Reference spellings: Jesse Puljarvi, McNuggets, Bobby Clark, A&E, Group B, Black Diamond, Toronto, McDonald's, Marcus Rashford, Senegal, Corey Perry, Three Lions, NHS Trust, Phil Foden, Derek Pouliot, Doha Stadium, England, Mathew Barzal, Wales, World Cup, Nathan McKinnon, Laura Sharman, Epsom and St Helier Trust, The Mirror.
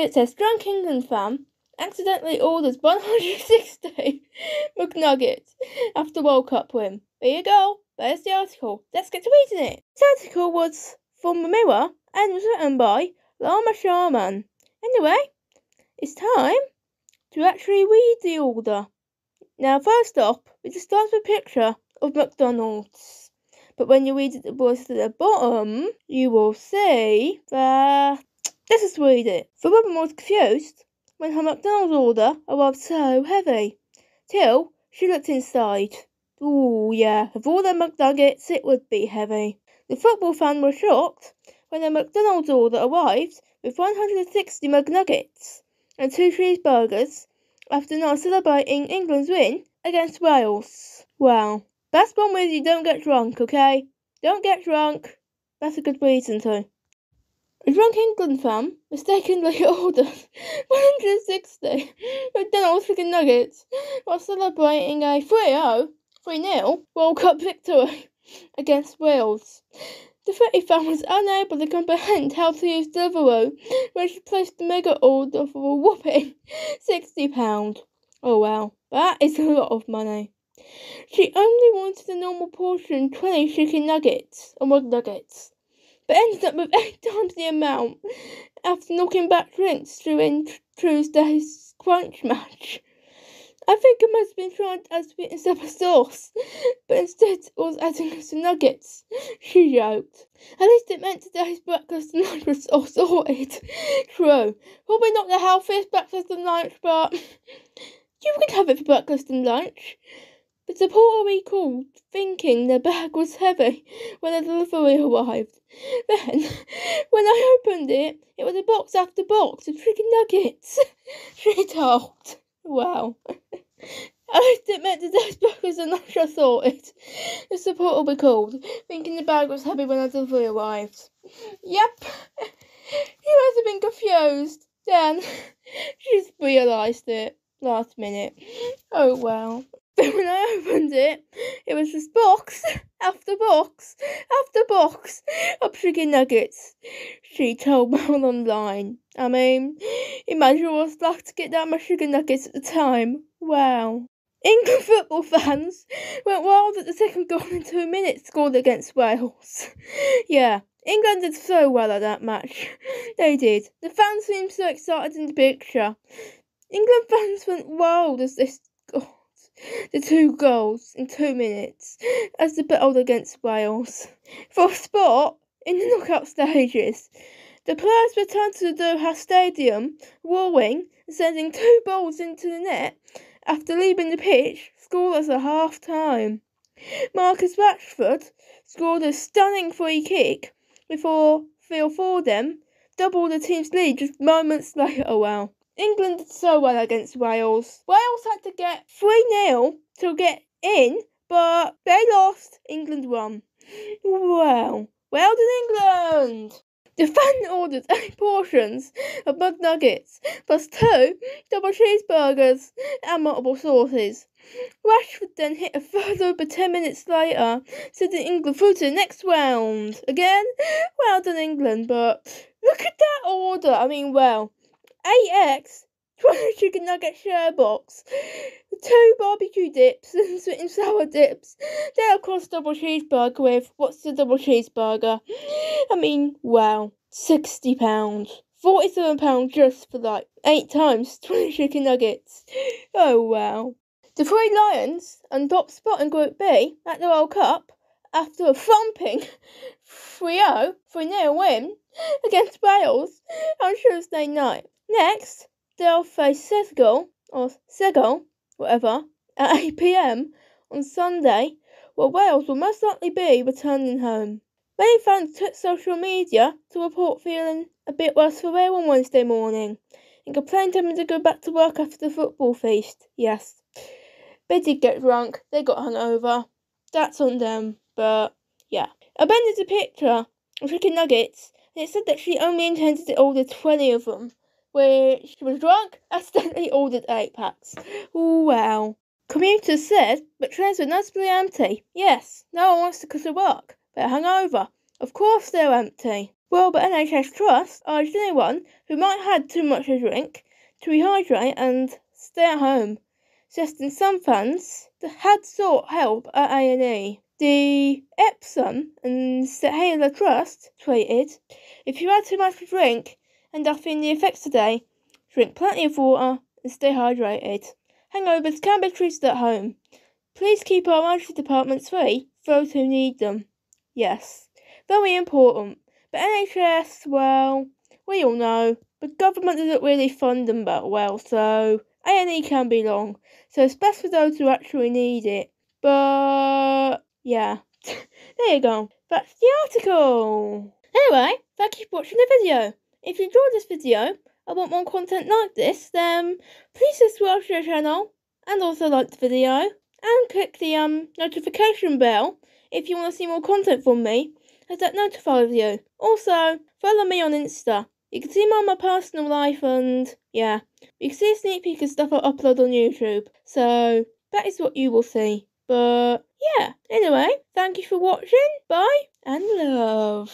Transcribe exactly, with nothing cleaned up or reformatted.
but it says drunk England fan accidentally orders one hundred sixty McNuggets after World Cup win. There you go. There's the article. Let's get to reading it. This article was from The Mirror and was written by Laura Sharman. Anyway, it's time to actually read the order. Now, first up, we just start with a picture of McDonald's. But when you read it the words to the bottom, you will see that... Let's just read it. The woman was confused when her McDonald's order arrived so heavy, till she looked inside. Ooh, yeah, of all the McNuggets, it would be heavy. The football fan was shocked when the McDonald's order arrived with one hundred sixty McNuggets and two cheeseburgers after not celebrating England's win against Wales. Well, that's one reason you don't get drunk, okay? Don't get drunk. That's a good reason to. A drunk England fan mistakenly ordered one hundred sixty McDonald's chicken nuggets while celebrating a three nil World Cup victory against Wales. The thirty fan was unable to comprehend how to use Deliveroo when she placed the mega order for a whopping sixty pounds. Oh wow, that is a lot of money. She only wanted a normal portion, twenty chicken nuggets, or mug nuggets, but ended up with eight times the amount after knocking back drinks during t- Tuesday's crunch match. I think it must have been trying to add sweetness up a sauce, but instead it was adding some nuggets, she joked. At least it meant today's breakfast and lunch was all sorted. True, probably not the healthiest breakfast and lunch, but you could have it for breakfast and lunch. The supporter recalled thinking their bag was heavy when the delivery arrived. Then, when I opened it, it was a box after box of chicken nuggets, she talked. Wow. At least it meant today's breakfast and lunch I sorted. The supporter recalled thinking the bag was heavy when the delivery arrived. Yep. He must have been confused. Then, she just realised it last minute. Oh, wow. When I opened it, it was just box after box after box of chicken nuggets, she told Mel online. I mean, imagine what it was like to get that much chicken nuggets at the time. Wow. England football fans went wild at the second goal in two minutes scored against Wales. Yeah, England did so well at that match. They did. The fans seemed so excited in the picture. England fans went wild as they scored the two goals in two minutes as they battled against Wales for a spot in the knockout stages. The players returned to the Doha Stadium, roaring and sending two balls into the net after leaving the pitch scoreless at half time. Marcus Rashford scored a stunning free kick before Phil Foden doubled the team's lead just moments later. Oh wow. England did so well against Wales. Wales had to get three nil to get in, but they lost. England won. Wow. Well done, England. The fan ordered eight portions of McNuggets, plus two double cheeseburgers and multiple sauces. Rashford then hit a further over ten minutes later, sending England through to the next round. Again, well done, England, but look at that order. I mean, well... eight eggs, twenty chicken nugget share box, two barbecue dips and sweet and sour dips, then of course double cheeseburger with, what's the double cheeseburger? I mean, wow, sixty pounds, forty-seven pounds just for like eight times twenty chicken nuggets. Oh wow. The Three Lions on top spot in Group B at the World Cup after a thumping three nil win against Wales on Tuesday night. Next, they'll face Senegal, or Senegal, whatever, at eight p m on Sunday, where Wales will most likely be returning home. Many fans took social media to report feeling a bit worse for wear on Wednesday morning, and complained having to go back to work after the football feast. Yes, they did get drunk, they got hungover, that's on them, but yeah. I bended a picture of chicken nuggets, and it said that she only intended to order twenty of them. Which was drunk, accidentally ordered eight packs. Wow. Commuters said, but trains were noticeably empty. Yes, no one wants to go to work. They're hungover. Of course they're empty. Well, but N H S Trust urged anyone who might have had too much to drink to rehydrate and stay at home, suggesting some fans that had sought help at A and E. The Epsom and St Helier Trust tweeted, "If you had too much to drink and are feeling the effects today, drink plenty of water and stay hydrated. Hangovers can be treated at home. Please keep our emergency departments free for those who need them." Yes, very important. But N H S, well, we all know, the government doesn't really fund them but well, so A and E can be long. So it's best for those who actually need it. But, yeah, there you go. That's the article. Anyway, thank you for watching the video. If you enjoyed this video, I want more content like this, then please subscribe to the channel and also like the video and click the um notification bell if you want to see more content from me, as that notifies you. Also, follow me on Insta. You can see more of my personal life and yeah, you can see a sneak peek of stuff I upload on YouTube. So that is what you will see. But yeah, anyway, thank you for watching. Bye and love.